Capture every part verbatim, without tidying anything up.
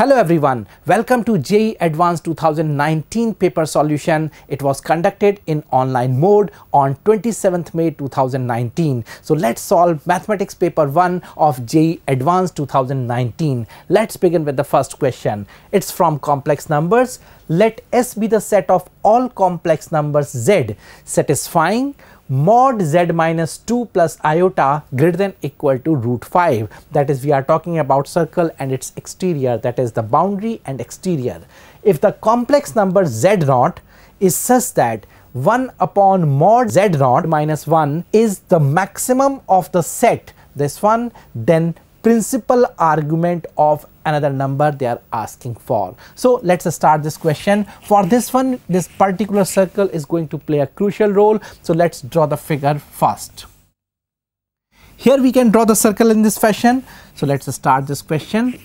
Hello everyone, welcome to J E E Advanced two thousand nineteen paper solution. It was conducted in online mode on twenty-seventh May two thousand nineteen. So let's solve mathematics paper one of J E E Advanced two thousand nineteen. Let's begin with the first question. It's from complex numbers. Let S be the set of all complex numbers Z satisfying mod Z minus two plus iota greater than equal to root five. That is, we are talking about circle and its exterior, that is the boundary and exterior. If the complex number Z naught is such that one upon mod Z naught minus one is the maximum of the set, this one, then principal argument of another number they are asking for. So let's start this question. For this one, this particular circle is going to play a crucial role. So let's draw the figure first. Here we can draw the circle in this fashion. So let's start this question.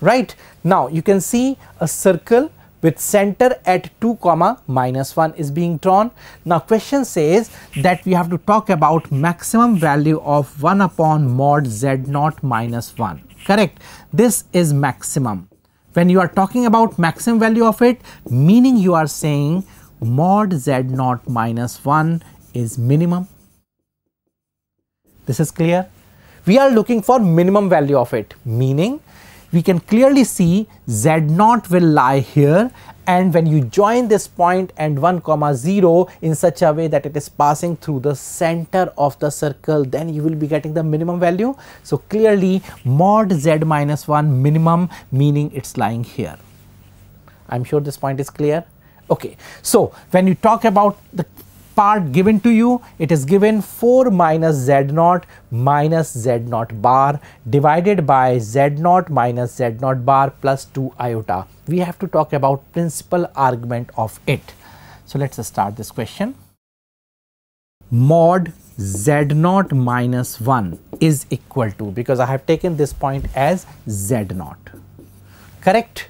Right now you can see a circle with center at two comma minus one is being drawn. Now question says that we have to talk about maximum value of one upon mod Z naught minus one. Correct, this is maximum. When you are talking about maximum value of it, meaning you are saying mod Z naught minus one is minimum. This is clear. We are looking for minimum value of it, meaning we can clearly see Z naught will lie here, and when you join this point and one comma zero in such a way that it is passing through the center of the circle, then you will be getting the minimum value. So clearly mod Z minus one minimum, meaning it's lying here. I'm sure this point is clear. Okay, so when you talk about the part given to you, it is given four minus Z naught minus Z naught bar divided by Z naught minus Z naught bar plus two iota. We have to talk about principal argument of it. So let's start this question. Mod Z naught minus one is equal to, because I have taken this point as Z naught. Correct.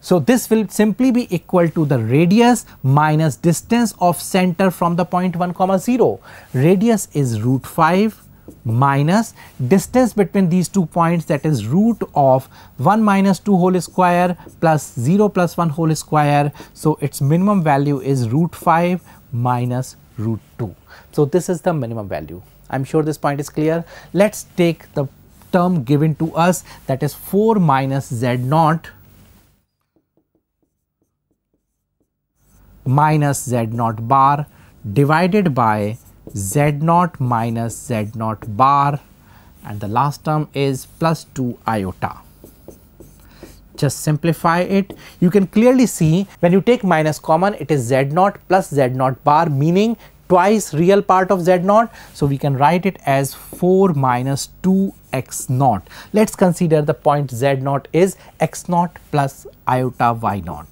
So this will simply be equal to the radius minus distance of center from the point one comma zero. Radius is root five minus distance between these two points, that is root of one minus two whole square plus zero plus one whole square. So its minimum value is root five minus root two. So this is the minimum value. I'm sure this point is clear. Let's take the term given to us, that is four minus Z naught minus Z naught bar divided by Z naught minus Z naught bar, and the last term is plus two iota. Just simplify it. You can clearly see when you take minus common, it is Z naught plus Z naught bar, meaning twice real part of Z naught. So we can write it as four minus two x naught. Let's consider the point Z naught is x naught plus iota y naught.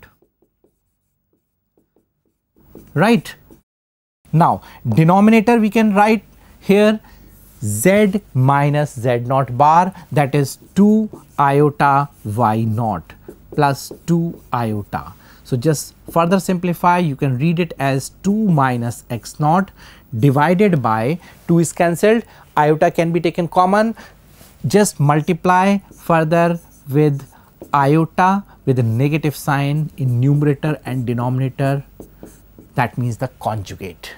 Right, now denominator we can write here Z minus Z naught bar, that is two iota y naught plus two iota. So just further simplify, you can read it as two minus x naught divided by two is cancelled, iota can be taken common, just multiply further with iota with a negative sign in numerator and denominator. That means the conjugate.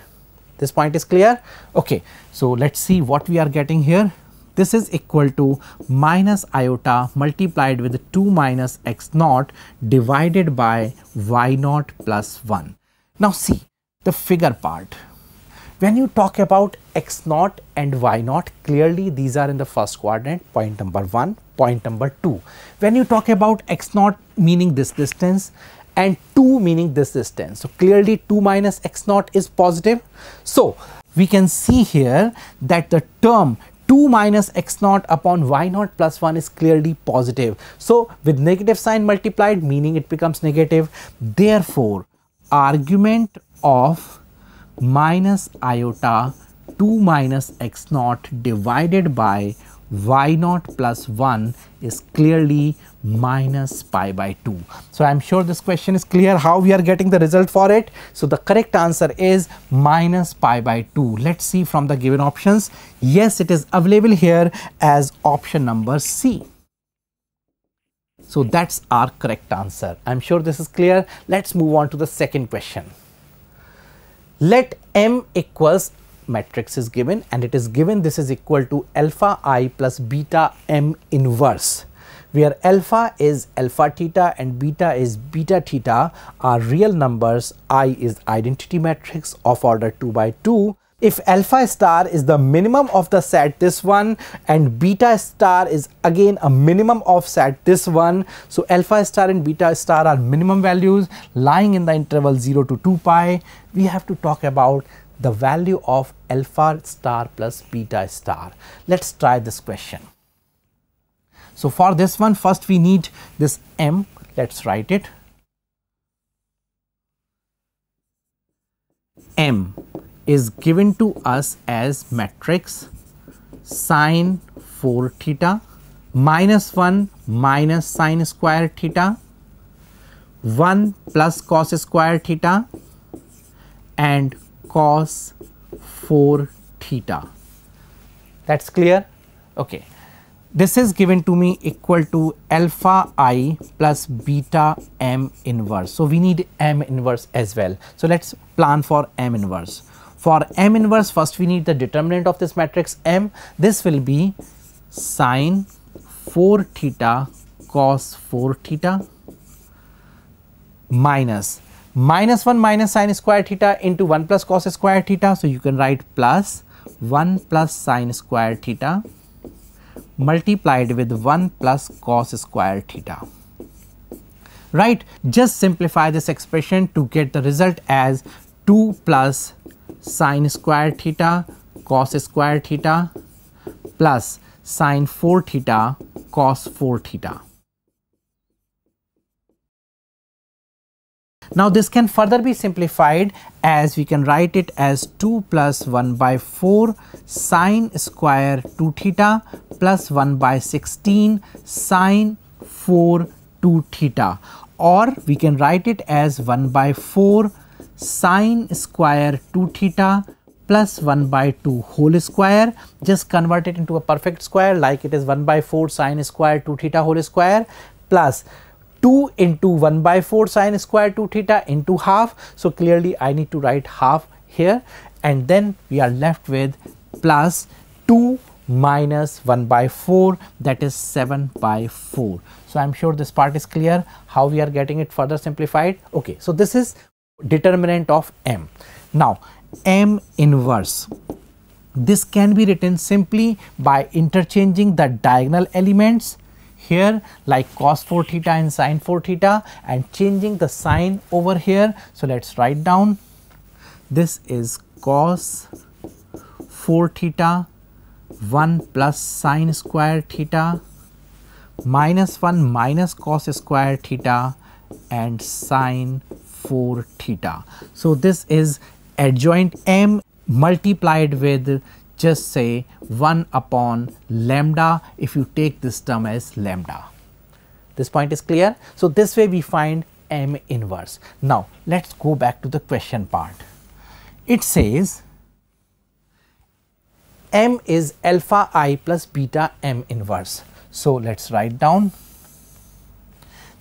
This point is clear. Okay, so let's see what we are getting here. This is equal to minus iota multiplied with two minus x naught divided by y naught plus one. Now see the figure part. When you talk about x naught and y naught, clearly these are in the first quadrant, point number one, point number two. When you talk about x naught meaning this distance, and two meaning this distance. So clearly two minus x naught is positive. So we can see here that the term two minus x naught upon y naught plus one is clearly positive. So with negative sign multiplied, meaning it becomes negative. Therefore, argument of minus iota two minus x naught divided by y naught plus one is clearly minus pi by two. So I'm sure this question is clear how we are getting the result for it. So the correct answer is minus pi by two. Let's see from the given options. Yes, it is available here as option number C. So that's our correct answer. I'm sure this is clear. Let's move on to the second question. Let M equals, matrix is given and it is given this is equal to alpha I plus beta M inverse, where alpha is alpha theta and beta is beta theta are real numbers. I is identity matrix of order two by two. If alpha star is the minimum of the set this one and beta star is again a minimum of set this one, so alpha star and beta star are minimum values lying in the interval zero to two pi, we have to talk about the value of alpha star plus beta star. Let's try this question. So for this one, first we need this M. Let's write it. M is given to us as matrix sine four theta minus one minus sine square theta, one plus cos square theta and cos four theta. That's clear? Okay. This is given to me equal to alpha I plus beta M inverse. So we need M inverse as well. So let's plan for M inverse. For M inverse, first we need the determinant of this matrix M. This will be sine four theta cos four theta minus minus one minus sine square theta into one plus cos square theta. So you can write plus one plus sine square theta multiplied with one plus cos square theta. Right? Just simplify this expression to get the result as two plus sine square theta cos square theta plus sine four theta cos four theta. Now this can further be simplified as we can write it as two plus one by four sine square two theta plus one by sixteen sine four two theta, or we can write it as one by four sine square two theta plus one by two whole square. Just convert it into a perfect square, like it is one by four sine square two theta whole square plus two into one by four sine square two theta into half. So clearly I need to write half here, and then we are left with plus two minus one by four, that is seven by four. So I'm sure this part is clear how we are getting it further simplified. Okay, so this is determinant of M. Now M inverse, this can be written simply by interchanging the diagonal elements here, like cos four theta and sine four theta, and changing the sign over here. So let's write down, this is cos four theta one plus sine square theta minus one minus cos square theta and sine four theta. So this is adjoint M multiplied with just say one upon lambda, if you take this term as lambda. This point is clear. So this way we find M inverse. Now let's go back to the question part. It says M is alpha I plus beta M inverse. So let's write down,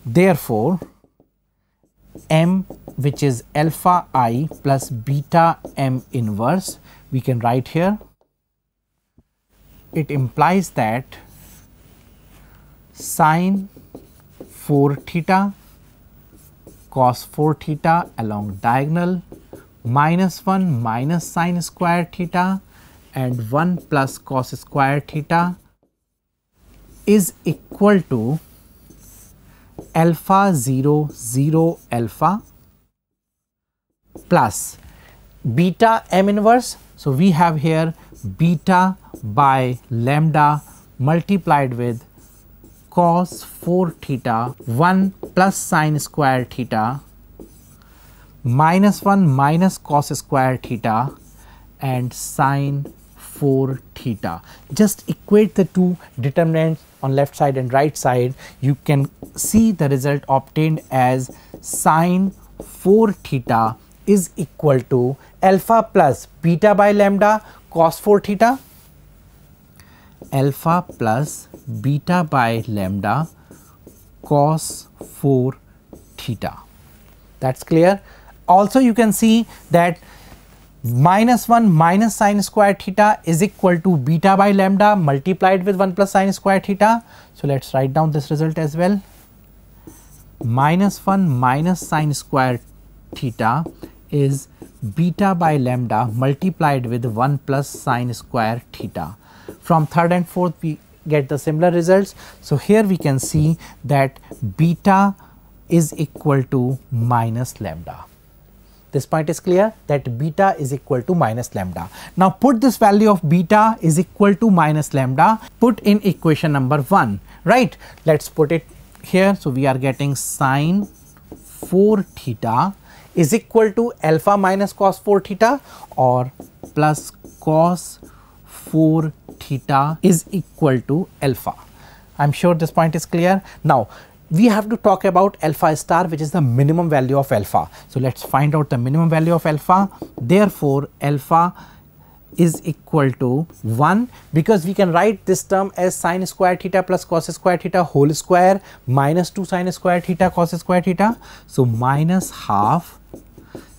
therefore M, which is alpha I plus beta M inverse, we can write here, it implies that sine four theta cos four theta along diagonal minus one minus sine square theta and one plus cos square theta is equal to alpha zero zero alpha plus beta M inverse. So we have here beta by lambda multiplied with cos four theta one plus sine square theta minus one minus cos square theta and sine four theta. Just equate the two determinants on left side and right side. You can see the result obtained as sine four theta is equal to alpha plus beta by lambda cos four theta, alpha plus beta by lambda cos four theta. That is clear. Also you can see that minus one minus sine square theta is equal to beta by lambda multiplied with one plus sine square theta. So let us write down this result as well. Minus one minus sine square theta is beta by lambda multiplied with one plus sine square theta. From third and fourth we get the similar results. So here we can see that beta is equal to minus lambda. This point is clear, that beta is equal to minus lambda. Now put this value of beta is equal to minus lambda, put in equation number one, right? Let's put it here. So we are getting sine four theta is equal to alpha minus cos four theta, or plus cos four theta is equal to alpha. I'm sure this point is clear. Now we have to talk about alpha star, which is the minimum value of alpha. So let's find out the minimum value of alpha. Therefore alpha is equal to one, because we can write this term as sine square theta plus cos square theta whole square minus two sine square theta cos square theta. So minus half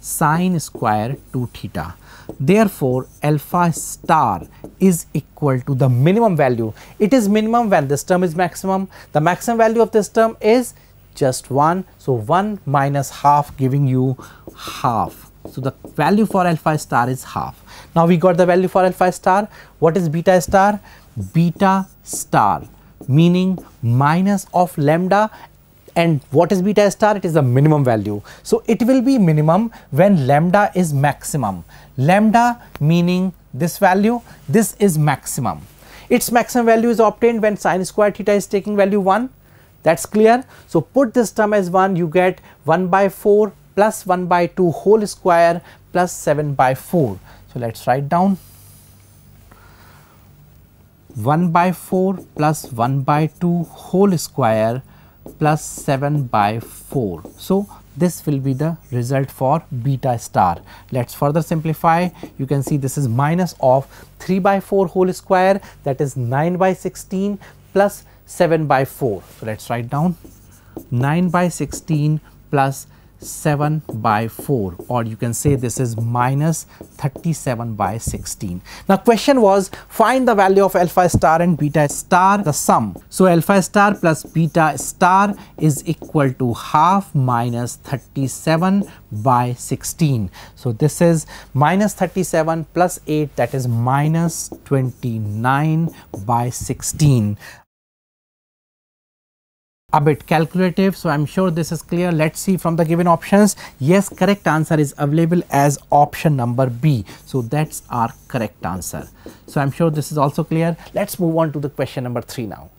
sine square two theta. Therefore alpha star is equal to the minimum value. It is minimum when this term is maximum. The maximum value of this term is just one. So one minus half giving you half. So the value for alpha star is half. Now we got the value for alpha star. What is beta star? Beta star meaning minus of lambda. And what is beta star? It is the minimum value. So it will be minimum when lambda is maximum. Lambda meaning this value, this is maximum. Its maximum value is obtained when sine square theta is taking value one. That's clear. So put this term as one, you get one by four plus one by two whole square plus seven by four. So let's write down one by four plus one by two whole square plus seven by four. So this will be the result for beta star. Let's further simplify. You can see this is minus of three by four whole square, that is nine by sixteen plus seven by four. So let's write down nine by sixteen plus seven by four, or you can say this is minus thirty-seven by sixteen. Now question was, find the value of alpha star and beta star, the sum. So alpha star plus beta star is equal to half minus thirty-seven by sixteen. So this is minus thirty-seven plus eight, that is minus twenty-nine by sixteen. A bit calculative, so I'm sure this is clear. Let's see from the given options. Yes, correct answer is available as option number B. So that's our correct answer. So I'm sure this is also clear. Let's move on to the question number three now.